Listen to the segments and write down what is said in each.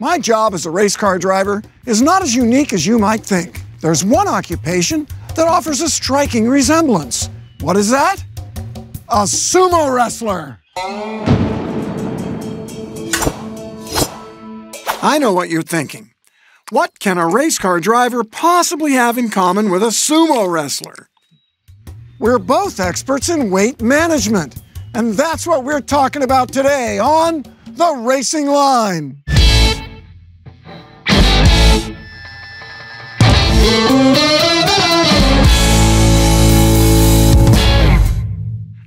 My job as a race car driver is not as unique as you might think. There's one occupation that offers a striking resemblance. What is that? A sumo wrestler. I know what you're thinking. What can a race car driver possibly have in common with a sumo wrestler? We're both experts in weight management, and that's what we're talking about today on The Racing Line.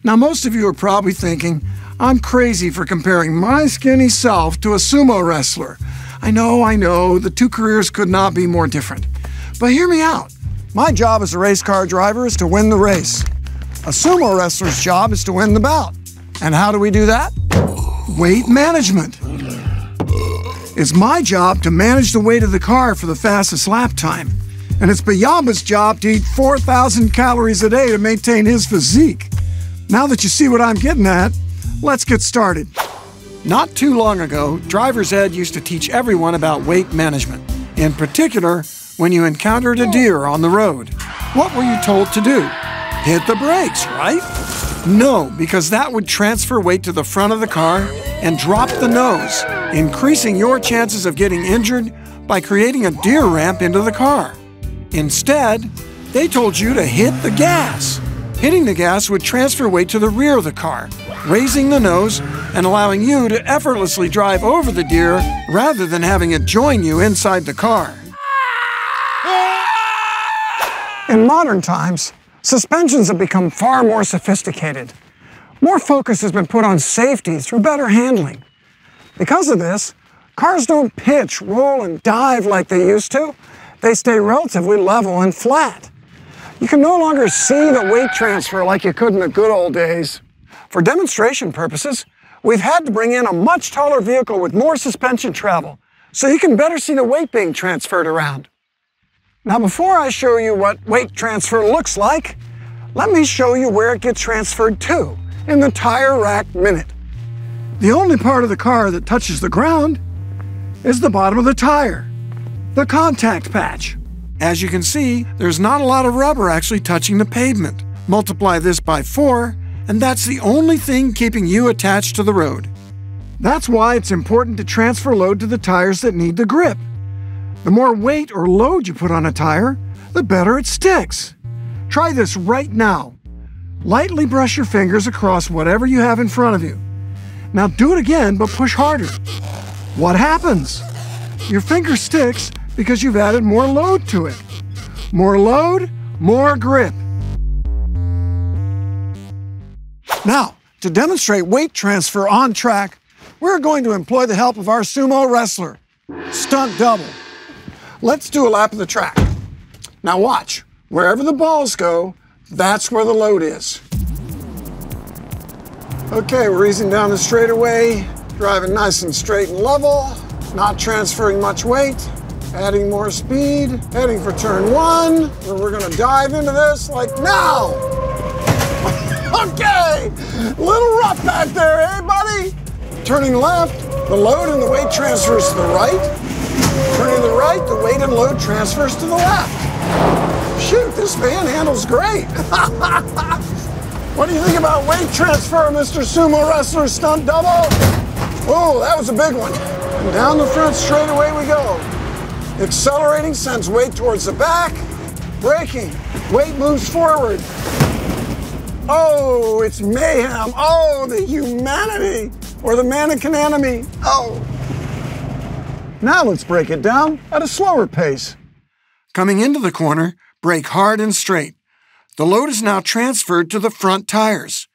Now, most of you are probably thinking, I'm crazy for comparing my skinny self to a sumo wrestler. I know, the two careers could not be more different. But hear me out. My job as a race car driver is to win the race. A sumo wrestler's job is to win the bout. And how do we do that? Weight management. It's my job to manage the weight of the car for the fastest lap time. And it's Bayama's job to eat 4,000 calories a day to maintain his physique. Now that you see what I'm getting at, let's get started. Not too long ago, driver's ed used to teach everyone about weight management. In particular, when you encountered a deer on the road. What were you told to do? Hit the brakes, right? No, because that would transfer weight to the front of the car and drop the nose, increasing your chances of getting injured by creating a deer ramp into the car. Instead, they told you to hit the gas. Hitting the gas would transfer weight to the rear of the car, raising the nose and allowing you to effortlessly drive over the deer rather than having it join you inside the car. In modern times, suspensions have become far more sophisticated. More focus has been put on safety through better handling. Because of this, cars don't pitch, roll, and dive like they used to. They stay relatively level and flat. You can no longer see the weight transfer like you could in the good old days. For demonstration purposes, we've had to bring in a much taller vehicle with more suspension travel, so you can better see the weight being transferred around. Now, before I show you what weight transfer looks like, let me show you where it gets transferred to in the Tire Rack Minute. The only part of the car that touches the ground is the bottom of the tire, the contact patch. As you can see, there's not a lot of rubber actually touching the pavement. Multiply this by 4, and that's the only thing keeping you attached to the road. That's why it's important to transfer load to the tires that need the grip. The more weight or load you put on a tire, the better it sticks. Try this right now. Lightly brush your fingers across whatever you have in front of you. Now do it again, but push harder. What happens? Your finger sticks, because you've added more load to it. More load, more grip. Now, to demonstrate weight transfer on track, we're going to employ the help of our sumo wrestler, stunt double. Let's do a lap of the track. Now watch, wherever the balls go, that's where the load is. Okay, we're easing down the straightaway, driving nice and straight and level, not transferring much weight. Adding more speed, heading for turn 1, where we're gonna dive into this like now. Okay, little rough back there, hey buddy? Turning left, the load and the weight transfers to the right. Turning to the right, the weight and load transfers to the left. Shoot, this man handles great. What do you think about weight transfer, Mr. Sumo Wrestler Stunt Double? Oh, that was a big one. And down the front straightaway we go. Accelerating sends weight towards the back. Braking, weight moves forward. Oh, it's mayhem. Oh, the humanity, or the mannequin enemy. Oh. Now let's break it down at a slower pace. Coming into the corner, brake hard and straight. The load is now transferred to the front tires.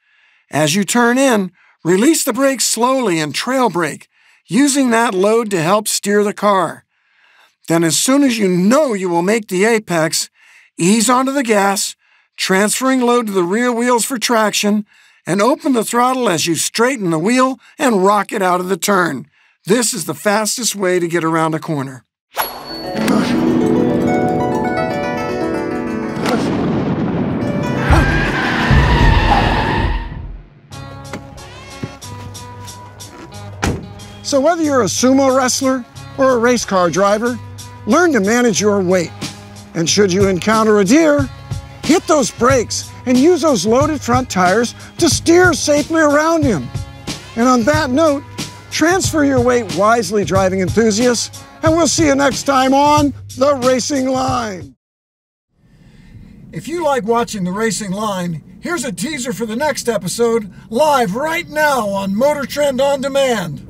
As you turn in, release the brake slowly and trail brake, using that load to help steer the car. Then as soon as you know you will make the apex, ease onto the gas, transferring load to the rear wheels for traction, and open the throttle as you straighten the wheel and rock it out of the turn. This is the fastest way to get around a corner. So whether you're a sumo wrestler, or a race car driver, learn to manage your weight. And should you encounter a deer, hit those brakes and use those loaded front tires to steer safely around him. And on that note, transfer your weight wisely, driving enthusiasts, and we'll see you next time on The Racing Line. If you like watching The Racing Line, here's a teaser for the next episode, live right now on MotorTrend On Demand.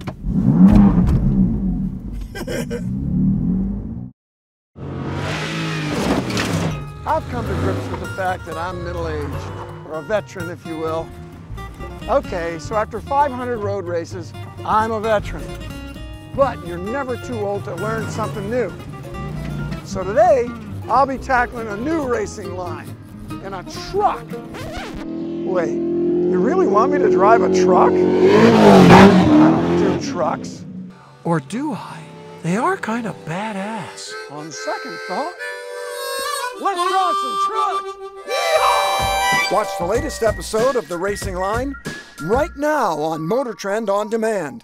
I've come to grips with the fact that I'm middle-aged, or a veteran, if you will. Okay, so after 500 road races, I'm a veteran. But you're never too old to learn something new. So today, I'll be tackling a new racing line and a truck. Wait, you really want me to drive a truck? I don't do trucks. Or do I? They are kind of badass. On second thought, let's draw some trucks! Yeehaw! Watch the latest episode of The Racing Line right now on MotorTrend On Demand.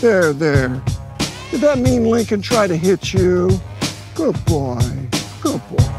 There, there. Did that mean Lincoln tried to hit you? Good boy. Good boy.